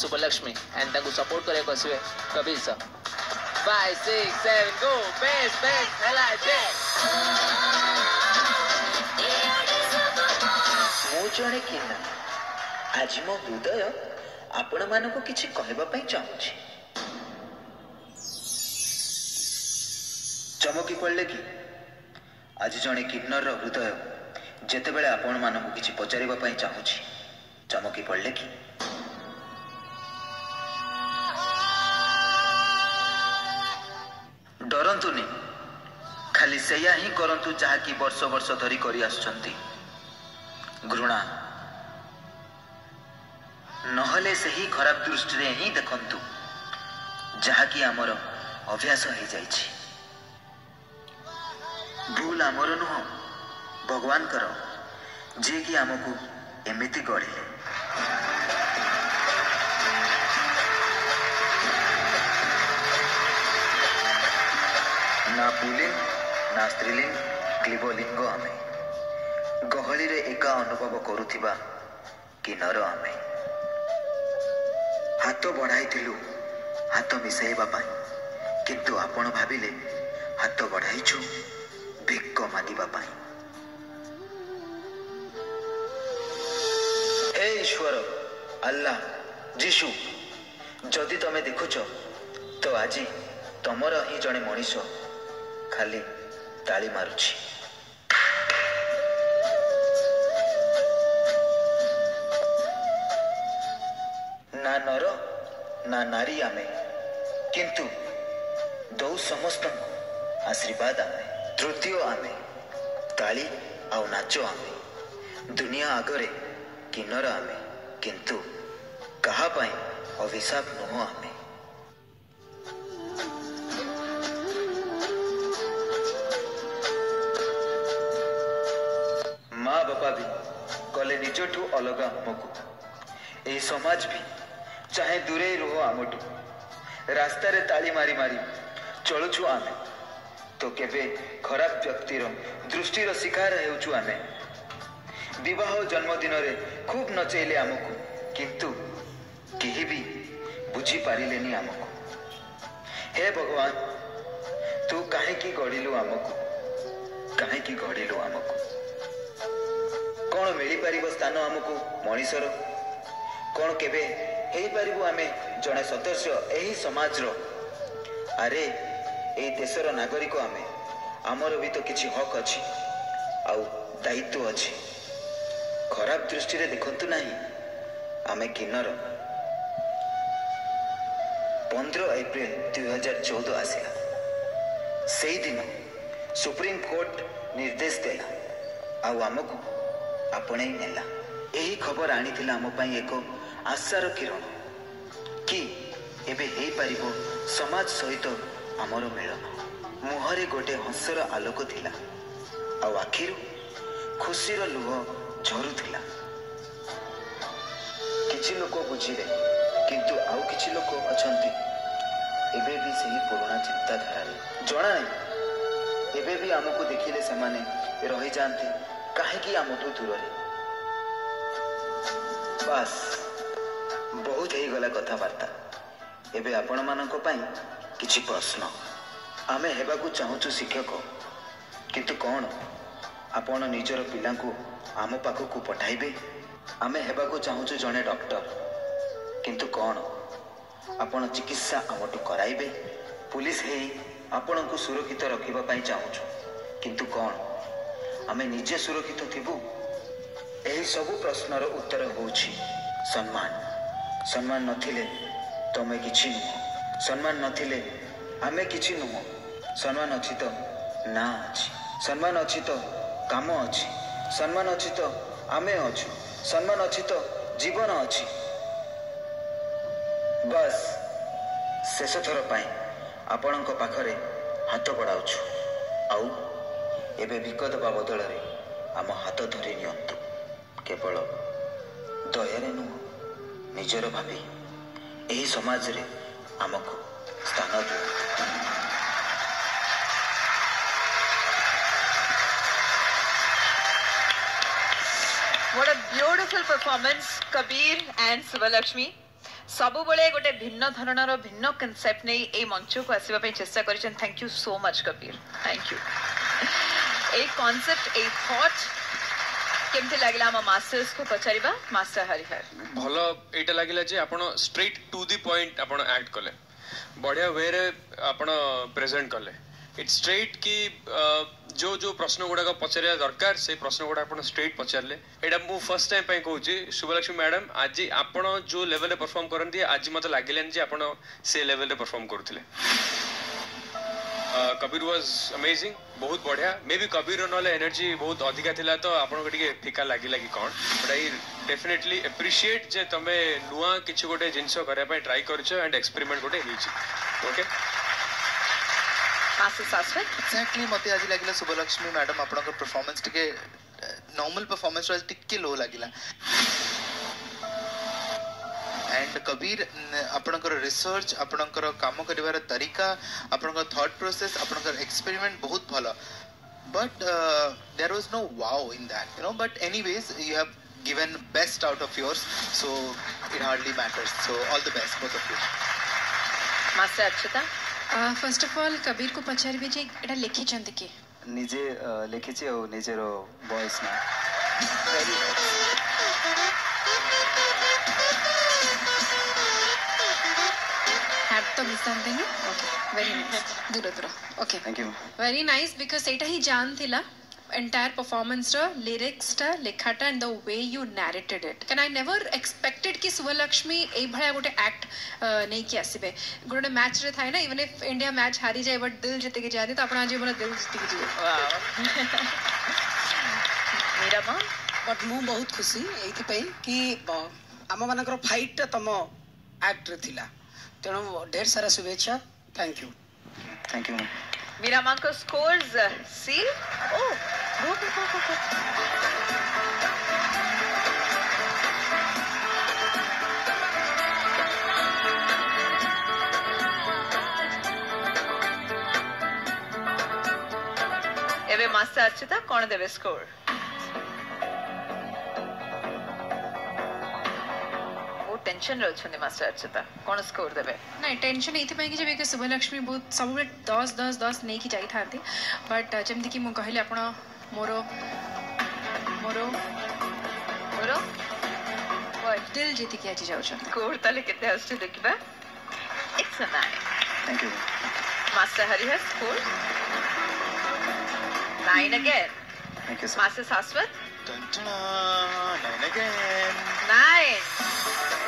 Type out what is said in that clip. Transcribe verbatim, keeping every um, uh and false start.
Shubhalakshmi and तक support करे कसिवे Kabir sir five six seven go best best हलाजे मो जणे किना आज मो हृदय आपण मान को किछि कहबा पई चाहूछि चमकी पड़े कि आज जड़े किन्नर हृदय जिते बड़े आपण मानू कि पचार चाहूँगी चमकी पड़े कि डरतुनि खाली सेया ही करंतु जहाँकि वर्ष वर्ष धरी कर आसुछंती घृणा नहले से ही खराब दृष्टि ही देखंतु जहाँकि आमर अभ्यास हो जाइछि भूल आमर नुह भगवान कर जी कि आमको एमती गढ़ले ना पुलिंग ना स्त्रीलिंग क्लीबलिंग आमे गहली रे एका अनुभव करुथिबा किन्नर आमे हाथ बढ़ाइलु हाथ मिसाइबा पाई किंतु आपण भाविले हाथ बढ़ाइछु भिक मांगा ईश्वर अल्लाह जीशु जदि तमें देखुच तो आज तमर ही जड़े मनीष खाली ताली मारुछी ना नर ना नारी आमे किंतु दो समस्त आशीर्वाद आमे तृतीय आमे ताली आउ नाच आमे दुनिया आगरे किन्नर आमे किंतु कहा पाए अभिशाप नुह आमे माँ बापा भी कले निजठू अलग आमको यह समाज भी चाहे दूरे रुह आमठू रास्तारे ताली मारी मारी चलुछु आमे तो केवे खराब व्यक्तिर दृष्टिर शिकार हेउछु आमे विवाह जन्मदिन रे खूब नचैले आमको किंतु केही भी बुझी पारिलेनी आमको हे भगवान तू काहे की गड़िलु आमको काहे की गड़िलु आमको कौन मिली पारिबो स्थान आमको मनीषर कौन केवे हेई पारिबो आमे जने सदस्य एही समाज रो अरे ए देशर नागरिक आमे आमर भी तो किसी हक अच्छी आउ दायित्व अच्छी खराब दृष्टि देखंतु नहीं आमे किन्नर पंद्रह एप्रिल दुई हजार चौदह आसला से दिन सुप्रीम कोर्ट निर्देश देला आउ आमको आपणे नेला यही खबर आनी आम पाई एक आशार किरण कि एबे हे पारिबो समाज सहित आमर मिलन मुहरे गोटे हंसर आलोक थिला आ आखिर खुशीर लुह झरुला किछि लोक बुझिले किंतु आउ किछि लोक अछंती एबे भी सही पुराना चिंताधारा जणा नहीं एबे भी आमको देखिले समाने रही जानते काहे कि आमठू दूर रे बस बहुत हे गला कथाबार्ता एबे आपण मानको पाई किछि प्रश्न आमे हेबाकू चाहूँ शिक्षक किंतु कौन आपण निजर पिलांकू आम पाखकू पठाइबे आमे हेबाकू चाहूँ जणे डॉक्टर किंतु कौन आपण चिकित्सा आमठू कराइबे पुलिस हेई आपणकू सुरक्षित रखिबा पई चाहूँ किंतु कौन आमे निजे सुरक्षित थिबू एही सबू प्रश्नर उत्तर होउछि सम्मान सम्मान नथिले तमे किछि नुह सम्मान नथिले आमे किछि नुह सम्मान अछि तो ना अछि सम्मान अछि तो काम अछि सम्मान अछि तो आमे अछु सम्मान अछि तो जीवन अछि बस शेष थर पाई आपणक पाखरे हाथ बढ़ाउछु आउ एबे विकत बा बदलरे आम हाथ धरि नियंतु केवल दयारे नुह निजर भाबी एही समाज रे आमको स्थान दियो What a beautiful performance Kabir and Sivalakshmi सबुबले गोटे भिन्न धरणर भिन्न कनसेप्ट नहीं ए मंच को आसीबा पे चेष्टा करिसन। Thank you so much Kabir, thank you. A concept a thought केमते लागला आम मास्टर्स को पचारीबा। मास्टर हरिहर भलो एटा लागिला जे आपण स्ट्रेट टू द पॉइंट आपण एक्ट कले, बढ़िया वे रे आपण प्रेजेंट कले। इट्स स्ट्रेट की जो जो प्रश्न गुड़ाक पचार दरकार से प्रश्न गुड़ा आप स्ट्रेट पचारे। यहाँ मुझे फर्स्ट टाइम पे कहूँ शुभलक्ष्मी मैडम आज आप जो लेवल परफॉर्म करती आज मत लगे जे आप से लेवल परफॉर्म करुले। कबीर वाज अमेजिंग, बहुत बढ़िया। मे भी कबीर ना एनर्जी बहुत अधिका थिला तो आपन के फीका लगे कि कौन, बट आई डेफिनेटली एप्रिशिएट जे तुम नुआ कि गोटे जिनस करने ट्राए करछ एंड एक्सपेरिमेंट गोटे होके। एक्जाक्टली मत आज लगे शुभलक्ष्मी मैडम आप परफॉर्मेंस टिके नॉर्मल परफॉर्मेंस टिके लो लगे एंड कबीर आपणकर रिसर्च आपणकर काम करिवार तरीका आपणकर थॉट प्रोसेस आपणकर एक्सपेरिमेंट बहुत भल, but there was no wow in that you know. But anyways you have given best out of yours so it hardly matters, so all the best both of you. Master अच्छता first of all Kabir को पचार भी जे एटा लिखि चंद के निजे लिखि छे ओ निजेर वॉइस ना वेरी हैड तो मिसन देंगे। ओके वेरी नाइस दूर दूर okay thank you very nice because एटा ही जान थिला entire performance ra lyrics ta lekhata and the way you narrated it can I never expected ki Sivalakshmi ei bhaya gote act nei ki asibe gote match re thai na even if India match hari jae but dil jete ke jaati to apna jibon dil jete ke jiye। wow Meera मां but mu bahut khushi ethi pai ki ama manankar fight ta tamo act re thila tenu ढेर सारा शुभेच्छा। Thank you thank you Meera मां को scores सी ओ एवे master Archita कौन देवे स्कोर? टेंशन रहछने मास्टर अर्चिता कौन स्कोर देबे? ना टेंशन एथि पई कि जे बिके शुभलक्ष्मी बहुत सब दस दस दस नै कि जाई थांती, बट जेमति कि मु कहले आपण मोरो मोरो मोरो ओय दिल जीति के आछि जाउ छ स्कोर तले केते आछि देखबा। It's a nine. Thank you master Harihar score nine again. Thank you master Shashwat nine again nine.